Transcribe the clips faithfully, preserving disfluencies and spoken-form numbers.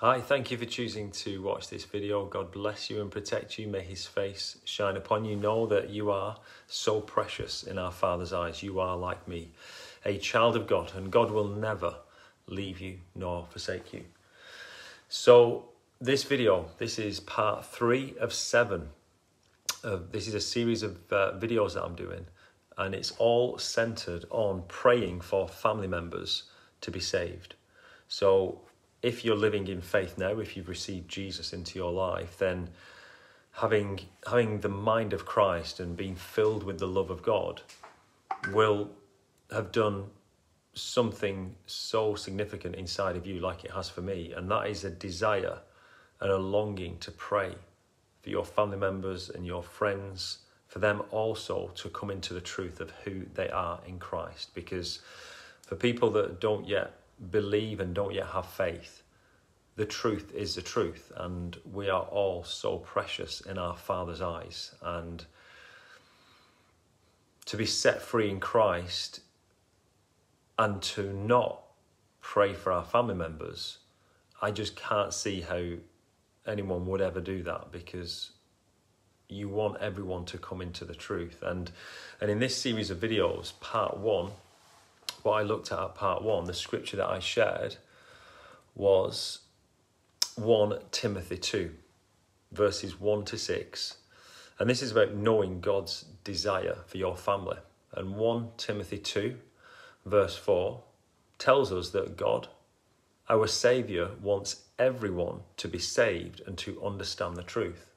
Hi, thank you for choosing to watch this video. God bless you and protect you. May his face shine upon you. Know that you are so precious in our Father's eyes. You are, like me, a child of God, and God will never leave you nor forsake you. So this video, this is part three of seven. Uh, this is a series of uh, videos that I'm doing, and it's all centered on praying for family members to be saved. So if you're living in faith now, if you've received Jesus into your life, then having, having the mind of Christ and being filled with the love of God will have done something so significant inside of you, like it has for me. And that is a desire and a longing to pray for your family members and your friends, for them also to come into the truth of who they are in Christ. Because for people that don't yet believe and don't yet have faith, the truth is the truth, and we are all so precious in our Father's eyes. And to be set free in Christ and to not pray for our family members, I just can't see how anyone would ever do that, because you want everyone to come into the truth. And and in this series of videos, part one, what I looked at at part one, the scripture that I shared was First Timothy two, verses one to six. And this is about knowing God's desire for your family. And First Timothy two, verse four, tells us that God, our Saviour, wants everyone to be saved and to understand the truth.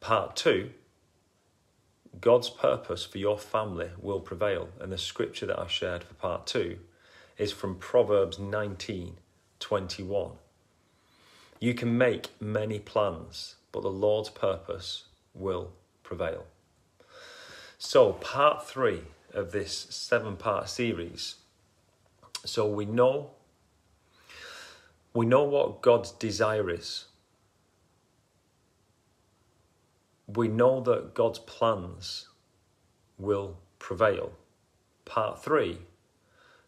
Part two, God's purpose for your family will prevail. And the scripture that I shared for part two is from Proverbs nineteen twenty-one. You can make many plans, but the Lord's purpose will prevail. So part three of this seven-part series. So we know, we know what God's desire is. We know that God's plans will prevail. Part three,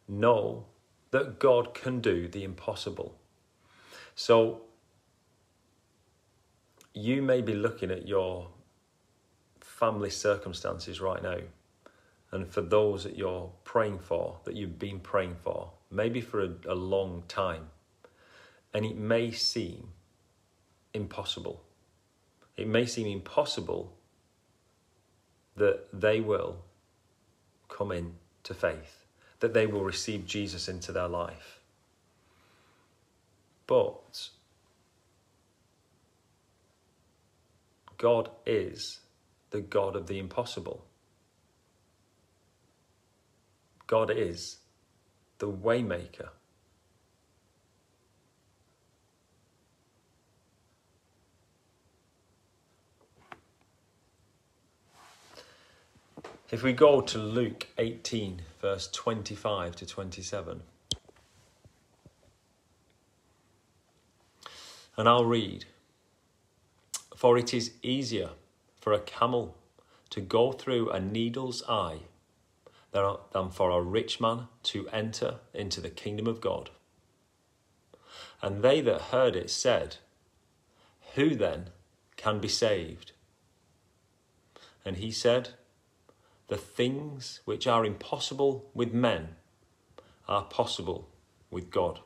know that God can do the impossible. So you may be looking at your family circumstances right now, and for those that you're praying for, that you've been praying for, maybe for a, a long time, and it may seem impossible. It may seem impossible that they will come in to faith, that they will receive Jesus into their life. But God is the God of the impossible. God is the waymaker. If we go to Luke eighteen, verse twenty-five to twenty-seven, and I'll read, "For it is easier for a camel to go through a needle's eye than for a rich man to enter into the kingdom of God." And they that heard it said, "Who then can be saved?" And he said, "The things which are impossible with men are possible with God."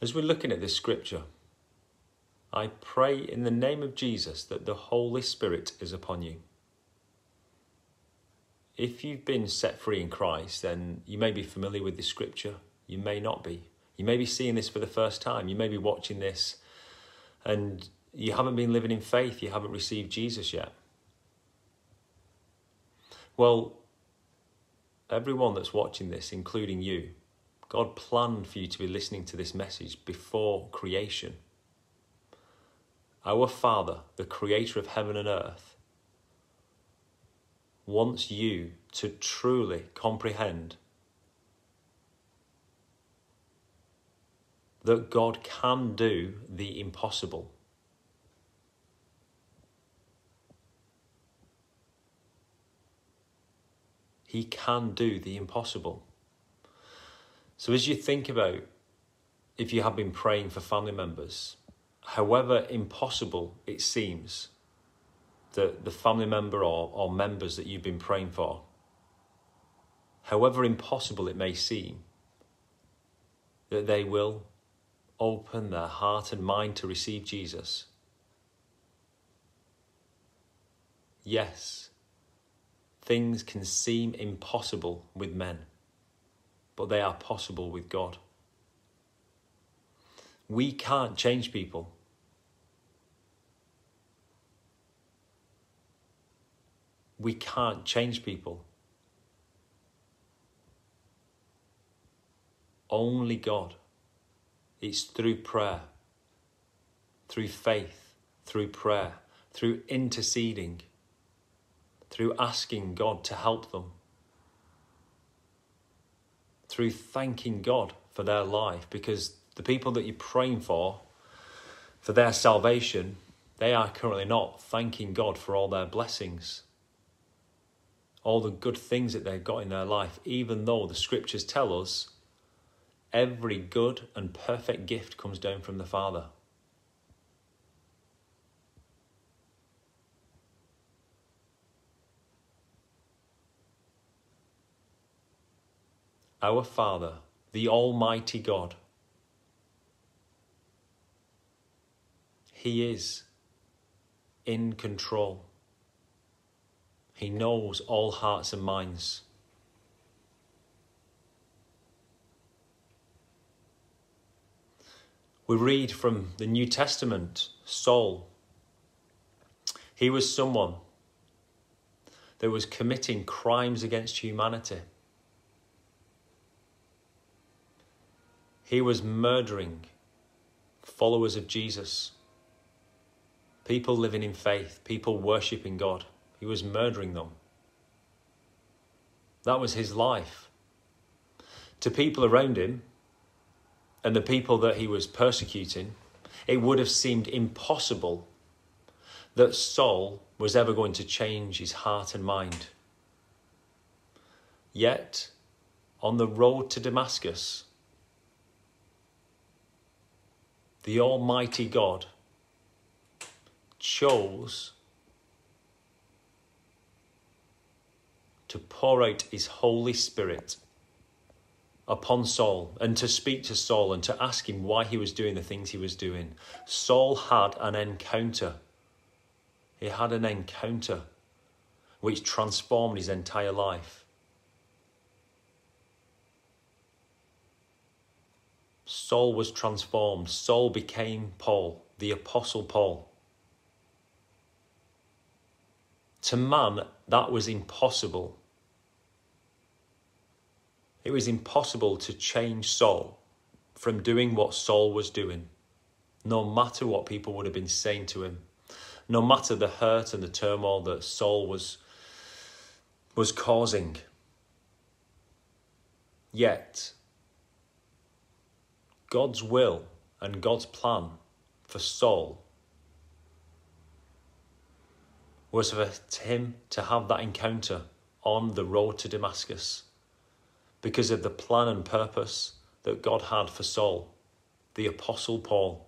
As we're looking at this scripture, I pray in the name of Jesus that the Holy Spirit is upon you. If you've been set free in Christ, then you may be familiar with this scripture. You may not be. You may be seeing this for the first time. You may be watching this and you haven't been living in faith. You haven't received Jesus yet. Well, everyone that's watching this, including you, God planned for you to be listening to this message before creation. Our Father, the creator of heaven and earth, wants you to truly comprehend that God can do the impossible. He can do the impossible. So as you think about, if you have been praying for family members, however impossible it seems, that the family member or, or members that you've been praying for, however impossible it may seem, that they will open their heart and mind to receive Jesus. Yes, things can seem impossible with men, but they are possible with God. We can't change people. We can't change people. Only God. It's through prayer, through faith, through prayer, through interceding, through asking God to help them, through thanking God for their life, because the people that you're praying for, for their salvation, they are currently not thanking God for all their blessings, all the good things that they've got in their life, even though the scriptures tell us every good and perfect gift comes down from the Father. Our Father, the Almighty God, He is in control. He knows all hearts and minds. We read from the New Testament, Saul. He was someone that was committing crimes against humanity. He was murdering followers of Jesus, people living in faith, people worshipping God. He was murdering them. That was his life. To people around him, and the people that he was persecuting, it would have seemed impossible that Saul was ever going to change his heart and mind. Yet, on the road to Damascus, the Almighty God chose to pour out his Holy Spirit upon Saul, and to speak to Saul and to ask him why he was doing the things he was doing. Saul had an encounter. He had an encounter which transformed his entire life. Saul was transformed. Saul became Paul, the Apostle Paul. To man, that was impossible. It was impossible to change Saul from doing what Saul was doing, no matter what people would have been saying to him, no matter the hurt and the turmoil that Saul was, was causing. Yet, God's will and God's plan for Saul was for him to have that encounter on the road to Damascus, because of the plan and purpose that God had for Saul, the Apostle Paul.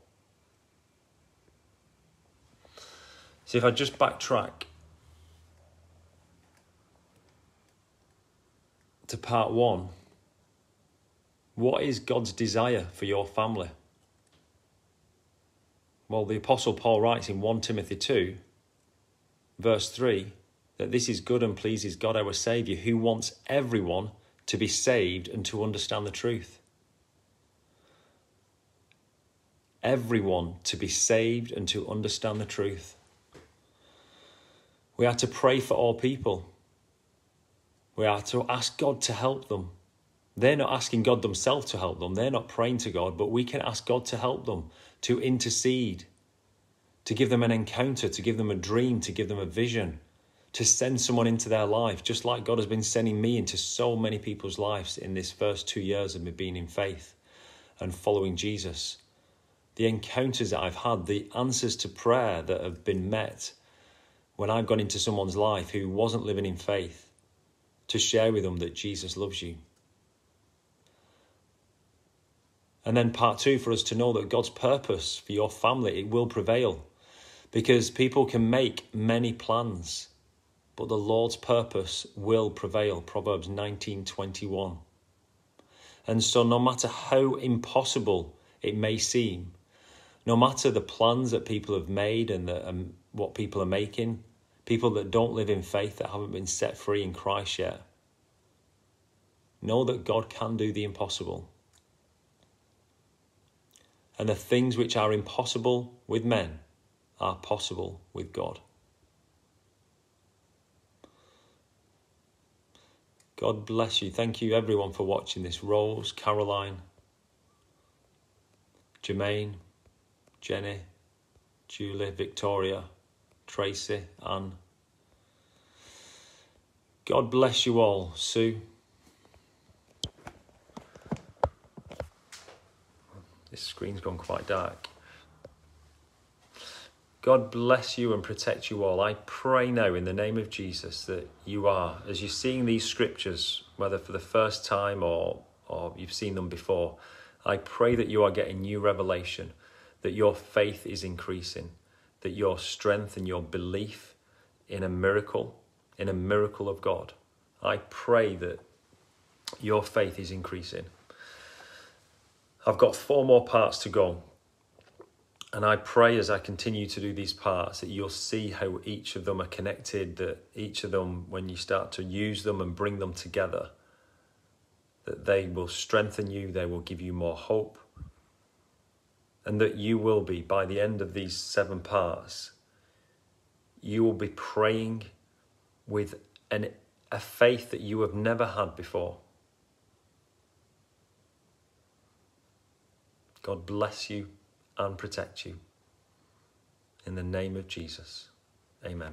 So if I just backtrack to part one, what is God's desire for your family? Well, the Apostle Paul writes in First Timothy two, verse three, that this is good and pleases God our Saviour, who wants everyone to be saved and to understand the truth. Everyone to be saved and to understand the truth. We are to pray for all people. We are to ask God to help them. They're not asking God themselves to help them. They're not praying to God, but we can ask God to help them, to intercede, to give them an encounter, to give them a dream, to give them a vision, to send someone into their life, just like God has been sending me into so many people's lives in this first two years of me being in faith and following Jesus. The encounters that I've had, the answers to prayer that have been met when I've gone into someone's life who wasn't living in faith, to share with them that Jesus loves you. And then part two, for us to know that God's purpose for your family, it will prevail. Because people can make many plans, but the Lord's purpose will prevail. Proverbs nineteen twenty-one. And so no matter how impossible it may seem, no matter the plans that people have made and, the, and what people are making, people that don't live in faith, that haven't been set free in Christ yet, know that God can do the impossible. And the things which are impossible with men are possible with God. God bless you. Thank you everyone for watching this. Rose, Caroline, Jermaine, Jenny, Julie, Victoria, Tracy, Anne. God bless you all. Sue. This screen's gone quite dark. God bless you and protect you all. I pray now in the name of Jesus that you are, as you're seeing these scriptures, whether for the first time or, or you've seen them before, I pray that you are getting new revelation, that your faith is increasing, that your strength and your belief in a miracle, in a miracle of God, I pray that your faith is increasing. I've got four more parts to go. And I pray as I continue to do these parts that you'll see how each of them are connected, that each of them, when you start to use them and bring them together, that they will strengthen you, they will give you more hope, and that you will be, by the end of these seven parts, you will be praying with an, a faith that you have never had before. God bless you and protect you. In the name of Jesus, amen.